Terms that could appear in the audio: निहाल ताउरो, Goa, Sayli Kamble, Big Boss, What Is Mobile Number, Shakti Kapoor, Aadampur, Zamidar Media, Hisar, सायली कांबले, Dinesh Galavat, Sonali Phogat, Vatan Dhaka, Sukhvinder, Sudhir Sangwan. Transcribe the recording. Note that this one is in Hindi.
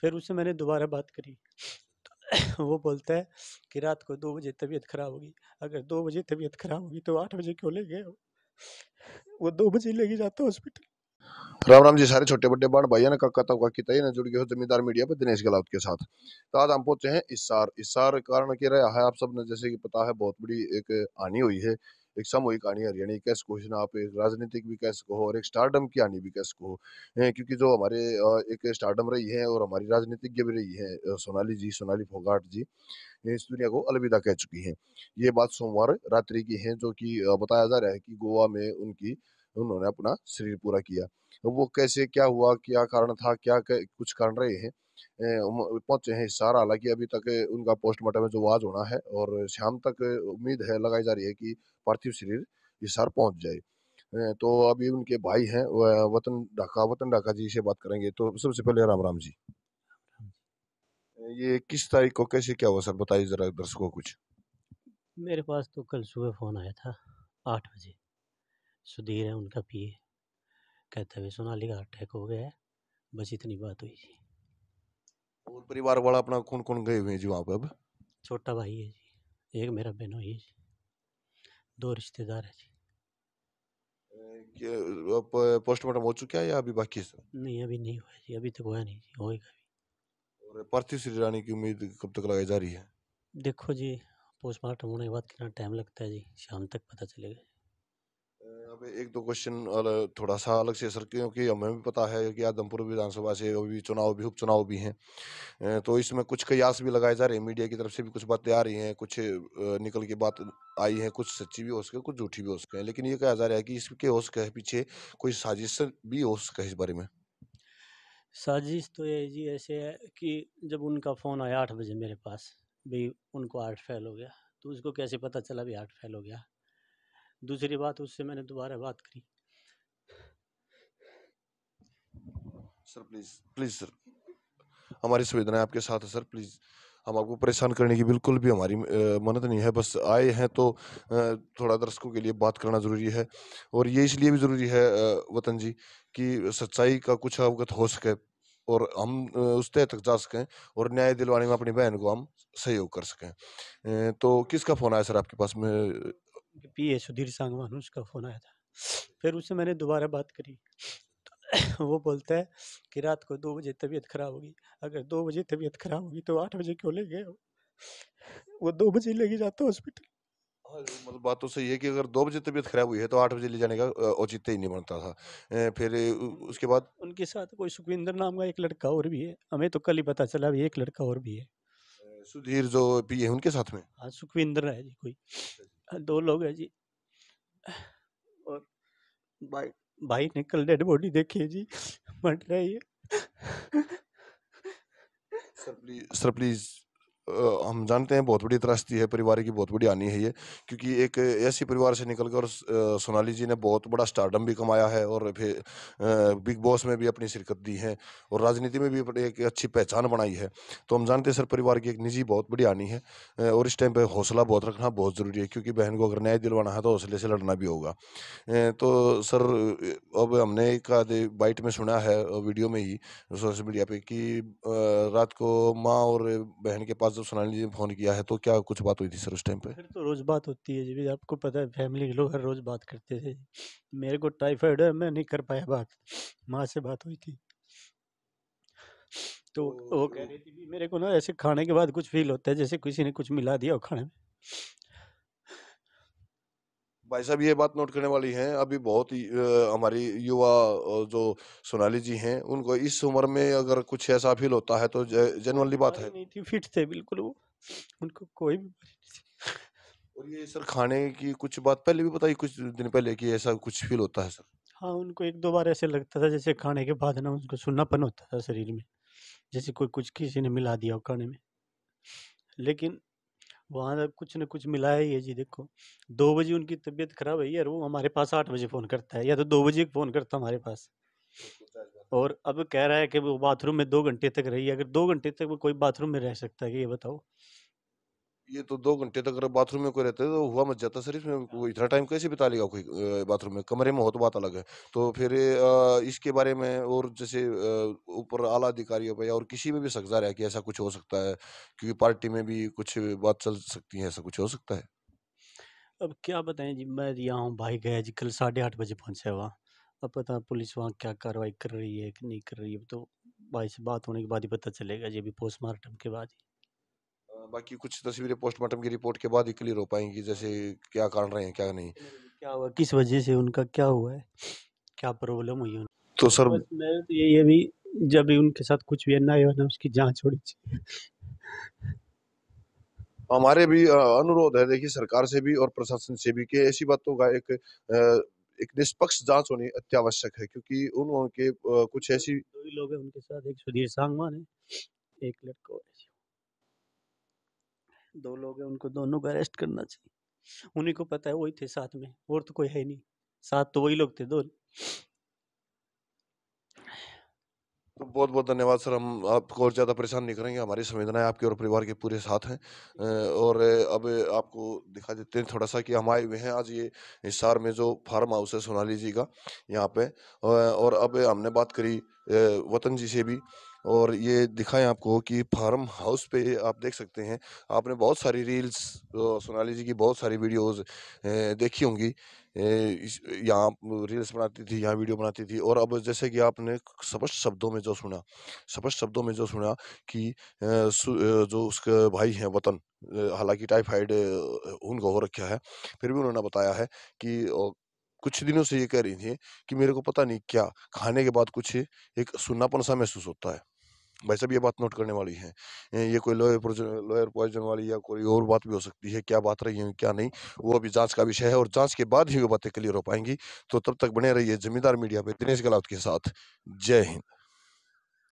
फिर उससे मैंने दोबारा बात करी, वो बोलता है कि रात को 2 बजे तबीयत ख़राब होगी, अगर 2 बजे तबीयत ख़राब होगी तो 8 बजे क्यों ले गए हो? वो 2 बजे लेके जाता हॉस्पिटल। राम राम जी सारे छोटे बड़े बाढ़ भैया ने काका तबका की तय न जुड़ गए हो ज़मीदार मीडिया पर दिनेश गलावत के साथ। तो आज हम पहुँचे हैं हिसार। हिसार कारण के रहा है आप सब ने जैसे कि पता है बहुत बड़ी एक आनी हुई है, एक सामूहिक कहानी हरियाणी कैसे को आप एक राजनीतिक भी कैसे को हो और एक स्टारडम की आनी भी कैसे को हो, क्योंकि जो हमारे एक स्टारडम रही है और हमारी राजनीतिज्ञ भी रही है सोनाली जी, सोनाली फोगाट जी इस दुनिया को अलविदा कह चुकी हैं। ये बात सोमवार रात्रि की है जो कि बताया जा रहा है कि गोवा में उन्होंने अपना शरीर पूरा किया। वो कैसे क्या हुआ, क्या कारण था, क्या कुछ कारण रहे हैं, पहुंचे हैं हिसार। हालांकि अभी तक उनका पोस्टमार्टम में जो आज होना है और शाम तक उम्मीद है लगाई जा रही है कि पार्थिव शरीर हिसार पहुंच जाए। तो अभी उनके भाई हैं वतन ढाका जी से बात करेंगे। तो सबसे पहले राम राम जी, ये किस तारीख को कैसे क्या हुआ सर बताइए जरा दर्शकों कुछ। मेरे पास तो कल सुबह फोन आया था 8 बजे, सुधीर है उनका पीए, कहते हुए सोनाली का अटैक हो गया है, बस इतनी बात हुई थी। और परिवार वाला अपना कौन कौन गए हुए हैं जी वहाँ पे? अब छोटा भाई है जी, एक मेरा बहनोई है जी, 2 रिश्तेदार है जी। अब पोस्टमार्टम हो चुका है या अभी बाकी है? नहीं अभी नहीं हुआ जी, अभी तक हुआ नहीं जी, होएगा अभी। और पार्थिव शरीर आने की उम्मीद कब तक लगाई जा रही है? देखो जी पोस्टमार्टम होने के बाद कितना टाइम लगता है जी, शाम तक पता चलेगा। अब एक दो क्वेश्चन थोड़ा सा अलग से सर, क्योंकि हमें भी पता है कि आदमपुर विधानसभा से अभी चुनाव भी उपचुनाव भी हैं, तो इसमें कुछ कयास भी लगाए जा रहे हैं, मीडिया की तरफ से भी कुछ बातें आ रही हैं, कुछ निकल के बात आई है, कुछ सच्ची भी हो सके कुछ झूठी भी हो सके, लेकिन ये कहा जा रहा है कि इसके हो सके पीछे कोई साजिश भी हो सके। इस बारे में साजिश तो ये जी ऐसे है कि जब उनका फ़ोन आया 8 बजे मेरे पास भी, उनको हार्ट फेल हो गया, तो उसको कैसे पता चला भी हार्ट फेल हो गया। दूसरी बात उससे मैंने दोबारा बात करी। सर प्लीज सर हमारी संवेदनाएं आपके साथ है सर, प्लीज हम आपको परेशान करने की बिल्कुल भी हमारी मन्नत नहीं है, बस आए हैं तो थोड़ा दर्शकों के लिए बात करना ज़रूरी है। और ये इसलिए भी ज़रूरी है वतन जी कि सच्चाई का कुछ अवगत हो सके और हम उस तय तक जा सकें और न्याय दिलवाने में अपनी बहन को हम सहयोग कर सकें। तो किसका फ़ोन आया सर आपके पास में? पीए सुधीर सांगवान, उसका फ़ोन आया था। फिर उससे मैंने दोबारा बात करी, वो बोलता है कि रात को 2 बजे तबीयत ख़राब होगी, अगर 2 बजे तबीयत ख़राब होगी तो 8 बजे क्यों ले गए हो? वो 2 बजे लेके जाता हॉस्पिटल। मतलब बात तो सही है कि अगर 2 बजे तबीयत ख़राब हुई है तो 8 बजे ले जाने का औचित्य ही नहीं बनता था। फिर उसके बाद उनके साथ कोई सुखविंदर नाम का एक लड़का और भी है, हमें तो कल ही पता चला अभी एक लड़का और भी है सुधीर जो पी है उनके साथ में। हाँ सुखविंदर है जी, कोई 2 लोग हैं जी। और भाई ने कल डेड बॉडी देखी है जी, मर रही है। सर प्लीज हम जानते हैं बहुत बड़ी त्रासदी है, परिवार की बहुत बड़ी हानि है ये, क्योंकि एक ऐसी परिवार से निकलकर सोनाली जी ने बहुत बड़ा स्टारडम भी कमाया है और फिर बिग बॉस में भी अपनी शिरकत दी है और राजनीति में भी एक अच्छी पहचान बनाई है। तो हम जानते हैं सर परिवार की एक निजी बहुत बड़ी हानि है और इस टाइम पर हौसला बहुत रखना बहुत ज़रूरी है, क्योंकि बहन को अगर न्याय दिलवाना है तो हौसले से लड़ना भी होगा। तो सर अब हमने एक आधे बाइट में सुना है वीडियो में ही सोशल मीडिया पर कि रात को माँ और बहन के पास जब सोनाली जी ने फोन किया है तो क्या कुछ बात हुई थी सर उस टाइम पे? फिर तो रोज़ बात होती है जी, आपको पता है फैमिली के लोग हर रोज़ बात करते थे। मेरे को टाइफाइड है, मैं नहीं कर पाया बात, माँ से बात हुई थी तो वो कह रही थी मेरे को ना ऐसे खाने के बाद कुछ फील होता है जैसे किसी ने कुछ मिला दिया हो खाने में। भाई साहब ये बात नोट करने वाली है, अभी बहुत हमारी युवा जो सोनाली जी हैं उनको इस उम्र में अगर कुछ ऐसा फील होता है तो जनरली बात है। नहीं थी, फिट थे बिल्कुल वो, उनको कोई भी नहीं। और ये सर खाने की कुछ बात पहले भी बताई कुछ दिन पहले कि ऐसा कुछ फील होता है सर? हाँ उनको 1-2 बार ऐसे लगता था जैसे खाने के बाद ना उनको सुन्नापन होता था शरीर में, जैसे कोई कुछ किसी ने मिला दिया हो खाने में, लेकिन वहाँ कुछ न कुछ मिलाया ही है जी। देखो 2 बजे उनकी तबीयत खराब है यार, वो हमारे पास 8 बजे फ़ोन करता है या तो 2 बजे फ़ोन करता हमारे पास, और अब कह रहा है कि वो बाथरूम में 2 घंटे तक रही है। अगर 2 घंटे तक वो कोई बाथरूम में रह सकता है कि ये बताओ? ये तो 2 घंटे तक अगर बाथरूम में कोई रहता है तो हुआ मच जाता सर, इसमें कोई इतना टाइम कैसे बिता लेगा कोई बाथरूम में? कमरे में हो तो बात अलग है। तो फिर इसके बारे में और जैसे ऊपर आला अधिकारियों पर और किसी में भी शक जाहिर है कि ऐसा कुछ हो सकता है, क्योंकि पार्टी में भी कुछ बात चल सकती है, ऐसा कुछ हो सकता है। अब क्या बताएं जी, मैं यहाँ हूँ, भाई गया जी कल 8:30 बजे पहुँचा हुआ। अब पता पुलिस वहाँ क्या कार्रवाई कर रही है कि नहीं कर रही है, तो भाई से बात होने के बाद ही पता चलेगा जी, अभी पोस्टमार्टम के बाद ही। बाकी कुछ तस्वीरें पोस्टमार्टम की रिपोर्ट के बाद ही क्लियर हो पाएंगी, जैसे क्या कारण रहे हैं क्या नहीं, क्या हुआ, किस वजह से उनका क्या हुआ है, क्या प्रॉब्लम हुई है। तो सर मैं तो ये भी जब उनके साथ कुछ भी अन्याय हो ना, उसकी जांच होनी चाहिए। हमारे भी अनुरोध है देखिए सरकार से भी और प्रशासन से भी कि ऐसी बातों का एक निष्पक्ष जांच होनी अत्यावश्यक है, क्योंकि उनके कुछ ऐसी लोग हैं उनके साथ, एक सुधीर सांगवान है, एक लड़का है, 2 लोग हैं, उनको दोनों को अरेस्ट करना चाहिए। उन्हीं को पता है, वही थे साथ में, और तो कोई है नहीं, साथ तो वही लोग थे 2। तो बहुत बहुत धन्यवाद सर, हम आपको और ज़्यादा परेशान नहीं करेंगे, हमारी संवेदनाएं आपके और परिवार के पूरे साथ हैं। और अब आपको दिखा देते हैं थोड़ा सा कि हम आए हुए हैं आज ये हिसार में जो फार्म हाउस है सोनाली जी का यहाँ पे, और अब हमने बात करी वतन जी से भी, और ये दिखाया आपको कि फार्म हाउस पे आप देख सकते हैं, आपने बहुत सारी रील्स सोनाली जी की बहुत सारी वीडियोस देखी होंगी, यहाँ रील्स बनाती थी, यहाँ वीडियो बनाती थी। और अब जैसे कि आपने स्पष्ट शब्दों में जो सुना कि जो उसके भाई हैं वतन, हालांकि टाइफाइड उनको हो रखा है, फिर भी उन्होंने बताया है कि कुछ दिनों से ये कह रही थी कि मेरे को पता नहीं क्या खाने के बाद कुछ एक सुन्नापन सा महसूस होता है। भाई साहब ये बात नोट करने वाली है, ये कोई लोअर पॉइजन वाली या कोई और बात भी हो सकती है, क्या बात रही है क्या नहीं वो अभी जांच का विषय है, और जांच के बाद ही वो बातें क्लियर हो पाएंगी। तो तब तक बने रहिए जमींदार मीडिया पे दिनेश गलावत के साथ। जय हिंद।